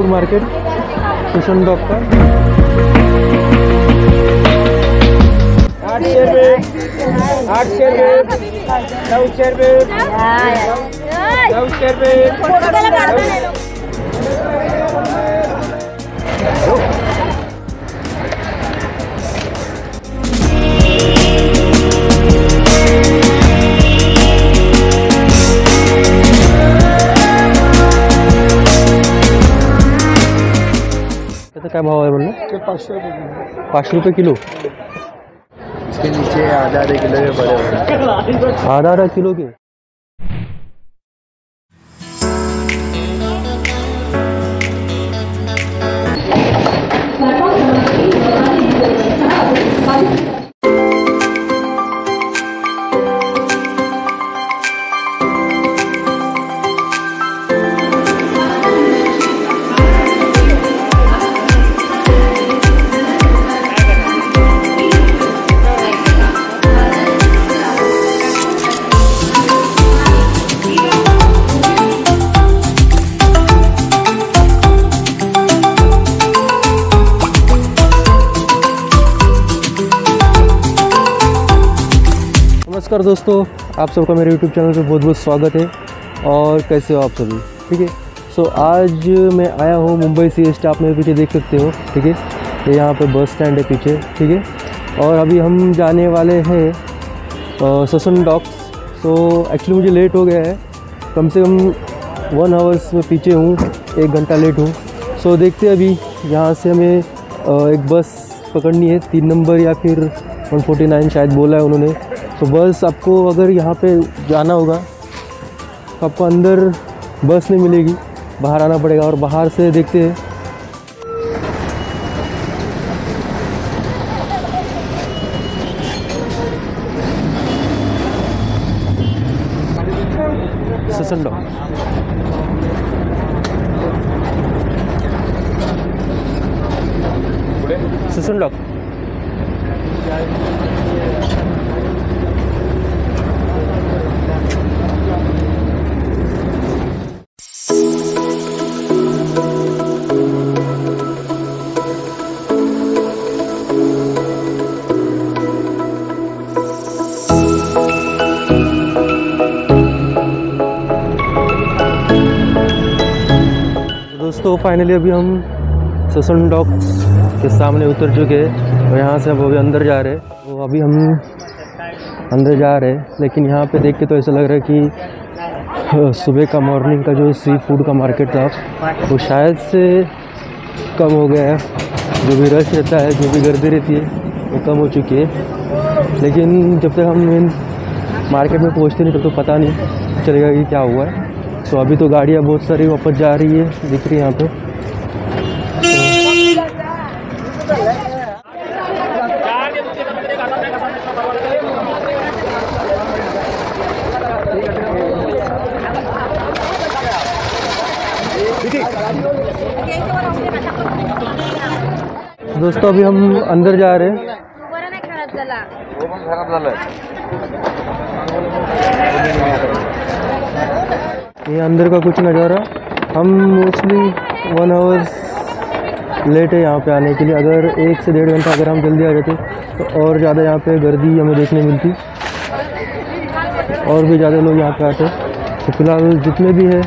Jaipur market Sassoon dock का। क्या भाव है बोलना? 500 रुपये किलो। इसके नीचे आधा किलो के बड़े, आधा किलो के। नमस्कार दोस्तों, आप सबका मेरे YouTube चैनल पे बहुत बहुत स्वागत है। और कैसे हो आप सभी? ठीक है। सो आज मैं आया हूँ मुंबई CST, आप मेरे पीछे देख सकते हो। ठीक है, तो यहाँ पे बस स्टैंड है पीछे। ठीक है, और अभी हम जाने वाले हैं ससून डॉक। सो एक्चुअली मुझे लेट हो गया है, कम से कम 1 आवर्स में पीछे हूँ, 1 घंटा लेट हूँ। सो देखते हैं, अभी यहाँ से हमें एक बस पकड़नी है, 3 नंबर या फिर 149 शायद बोला है उन्होंने। तो बस आपको अगर यहाँ पे जाना होगा तो आपको अंदर बस नहीं मिलेगी, बाहर आना पड़ेगा। और बाहर से देखते हैं। Sassoon dock, Sassoon dock. तो फाइनली अभी हम ससून डॉक के सामने उतर चुके हैं और यहाँ से अब अभी अंदर जा रहे हैं। तो अभी हम अंदर जा रहे हैं, लेकिन यहाँ पे देख के तो ऐसा लग रहा है कि सुबह का मॉर्निंग का जो सी फूड का मार्केट था वो शायद से कम हो गया है। जो भी रश रहता है, जो भी गर्दी रहती है, वो कम हो चुकी है। लेकिन जब तक हम इन मार्केट में पहुँचते नहीं तब तो पता नहीं चलेगा कि क्या हुआ है। तो अभी तो गाड़ियाँ बहुत सारी वापस जा रही है, दिख रही है यहाँ पे। दोस्तों अभी हम अंदर जा रहे हैं। ये अंदर का कुछ नज़ारा। हम मोस्टली 1 आवर्स लेट है यहाँ पे आने के लिए। अगर 1 से 1.5 घंटा अगर हम जल्दी आ जाते तो और ज़्यादा यहाँ पे गर्दी हमें देखने मिलती, और भी ज़्यादा लोग यहाँ पे आते। तो फिलहाल जितने भी है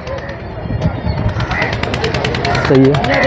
सही है।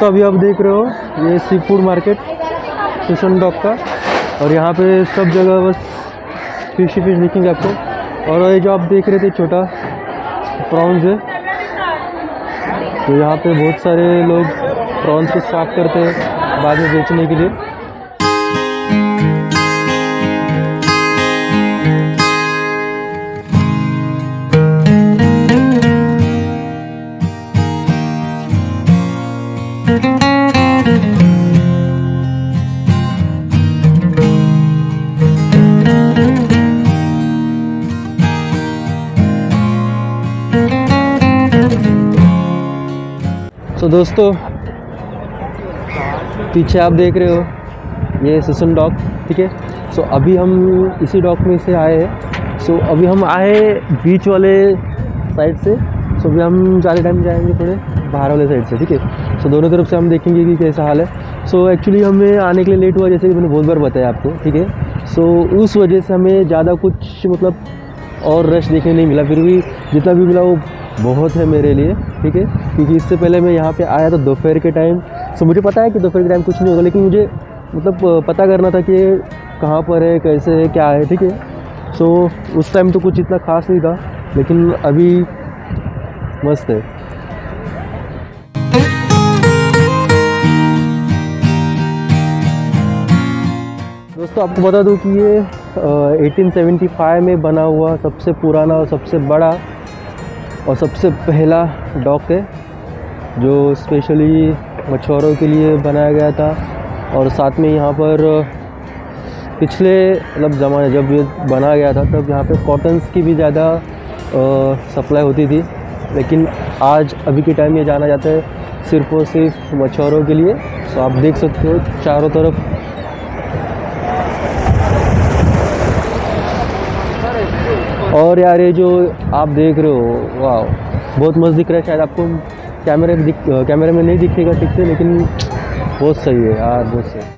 दोस्तों अभी आप देख रहे हो ये sea food market Sassoon dock का, और यहाँ पे सब जगह बस फिश ही फिश दिखेंगे आपको। और ये जो आप देख रहे थे छोटा प्रॉन्स है, तो यहाँ पे बहुत सारे लोग प्रॉन्स को साफ करते हैं बाद में बेचने के लिए। तो दोस्तों पीछे आप देख रहे हो ये ससून डॉक, ठीक है। सो अभी हम इसी डॉक में से आए हैं। सो अभी हम आए बीच वाले साइड से। सो अभी हम ज़्यादा टाइम जाएंगे थोड़े बाहर वाले साइड से, ठीक है। सो दोनों तरफ से हम देखेंगे कि कैसा हाल है। सो एक्चुअली हमें आने के लिए लेट हुआ, जैसे कि मैंने बहुत बार बताया आपको, ठीक है। सो उस वजह से हमें ज़्यादा कुछ मतलब और रश देखने नहीं मिला, फिर भी जितना भी मिला वो बहुत है मेरे लिए, ठीक है। क्योंकि इससे पहले मैं यहाँ पे आया तो दोपहर के टाइम, सो मुझे पता है कि दोपहर के टाइम कुछ नहीं होगा, लेकिन मुझे मतलब पता करना था कि कहाँ पर है, कैसे है, क्या है, ठीक है। सो उस टाइम तो कुछ इतना खास नहीं था, लेकिन अभी मस्त है। दोस्तों आपको बता दूँ कि ये 1875 में बना हुआ सबसे पुराना और सबसे बड़ा और सबसे पहला डॉक है, जो स्पेशली मछुआरों के लिए बनाया गया था। और साथ में यहाँ पर पिछले मतलब ज़माने जब ये बना गया था तब यहाँ पे कॉटन्स की भी ज़्यादा सप्लाई होती थी, लेकिन आज अभी के टाइम ये जाना जाता है सिर्फ और सिर्फ मछुआरों के लिए। तो आप देख सकते हो चारों तरफ और यार ये जो आप देख रहे हो वाह बहुत मस्त दिख रहा है। शायद आपको कैमरे में नहीं दिखेगा ठीक से, लेकिन बहुत सही है यार, बहुत सही।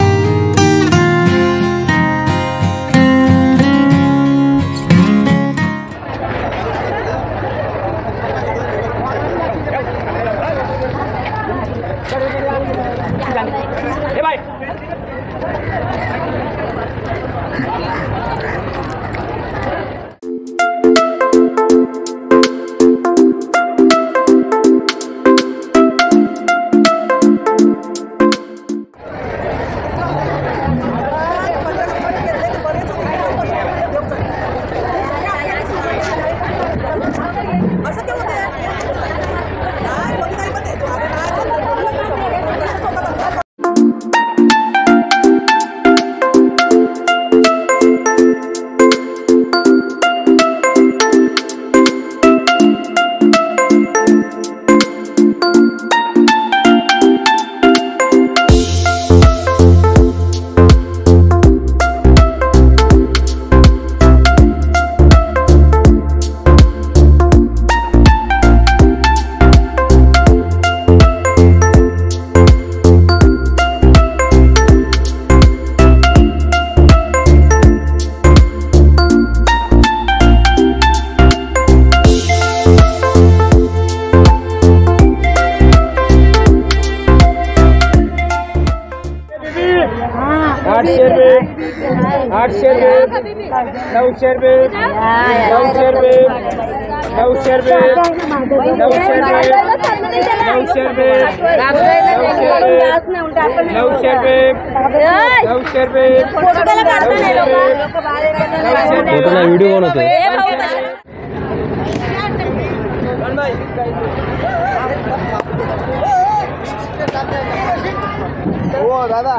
ओ दादा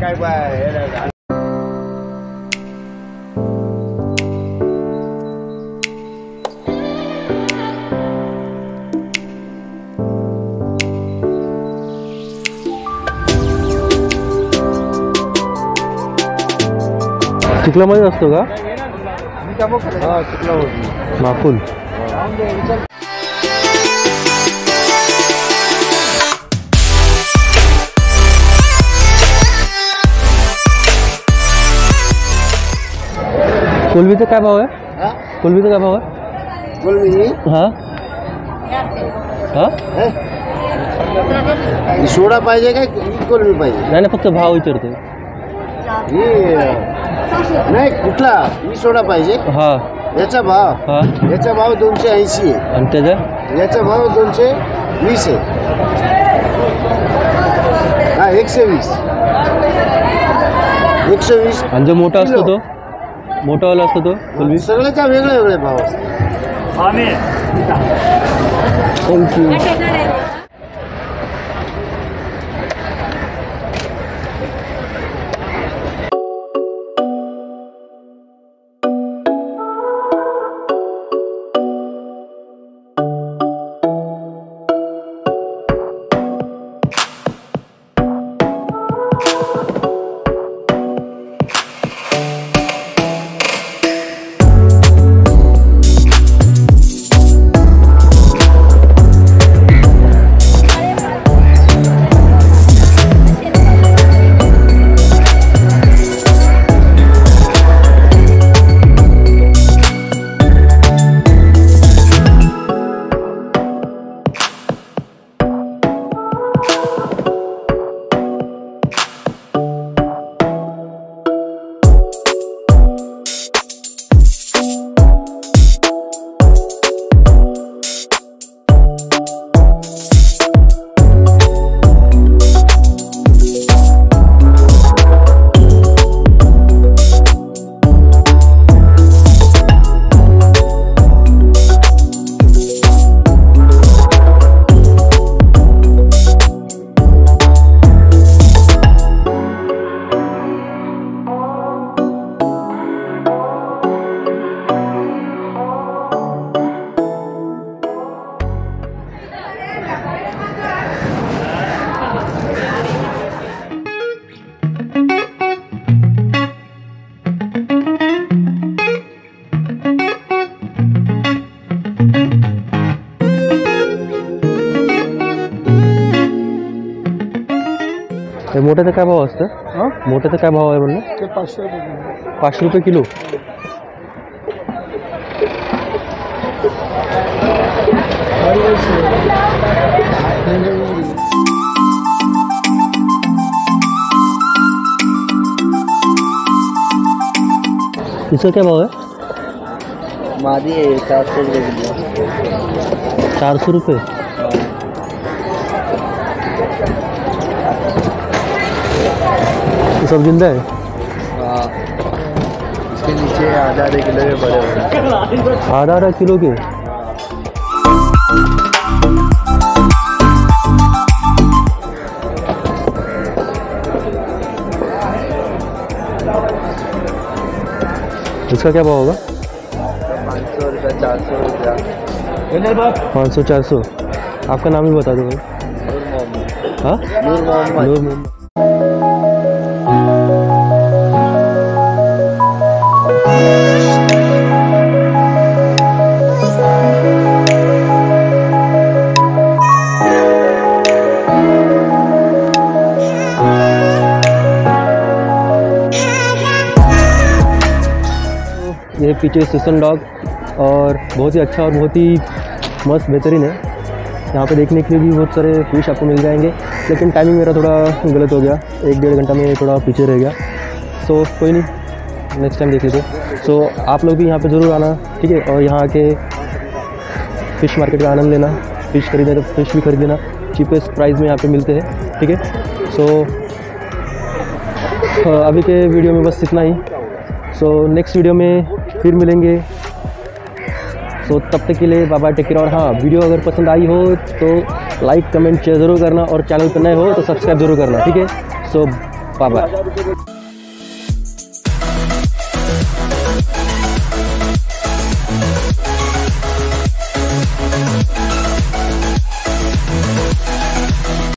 काय चिखलामध्ये असतो का? हां चिखलामध्ये माकुल। कोलमीचा काय भाव आहे? कोलमीचा काय भाव आहे? कोलमी हां हां सोडा पाहिजे काय कोलमी पाहिजे? नाही फक्त भाव विचारतोय मी। नाही कुठला मी सोडा पाहिजे? हां याचा भाव, हां याचा भाव 280 आहे आणि त्याचा याचा भाव 220 आहे। हां 120 120 आणि जो मोठा असतो तो मोठावाला असतो तो कोलमी सगळ्याचा वेगळे वेगळे भाव असतो। आणि थँक्यू। मोठ्याचा काय भाव असतो? मोठ्याचा काय भाव आहे म्हणलं? 500 रुपये किलो। इसका क्या भाव है? मादी है 400 रुपये किलो। 400 रुपये। सब जिंदा है? इसके नीचे आधा किलो के बड़े, आधा किलो के। इसका क्या भाव होगा? 500 रुपया 400 रुपया 500 400। आपका नाम भी बता दो। हाँ नूर मोहम्मद। ये पीछे ससून डॉक और बहुत ही अच्छा और बहुत ही मस्त बेहतरीन है। यहाँ पे देखने के लिए भी बहुत सारे फिश आपको मिल जाएंगे, लेकिन टाइमिंग मेरा थोड़ा गलत हो गया, 1-1.5 घंटा में थोड़ा पीछे रह गया। सो कोई नहीं, नेक्स्ट टाइम देख लीजिए। सो आप लोग भी यहाँ पे ज़रूर आना, ठीक है। और यहाँ के फ़िश मार्केट का आनंद लेना, फ़िश खरीदना तो फ़िश भी खरीद लेना, चीपेस्ट प्राइस में यहाँ पर मिलते हैं, ठीक है। सो अभी के वीडियो में बस इतना ही। सो नेक्स्ट वीडियो में फिर मिलेंगे। तो तब तक के लिए बाबा टेक केयर। और हाँ, वीडियो अगर पसंद आई हो तो लाइक कमेंट शेयर ज़रूर करना, और चैनल पर नए हो तो सब्सक्राइब ज़रूर करना, ठीक है। So bye bye.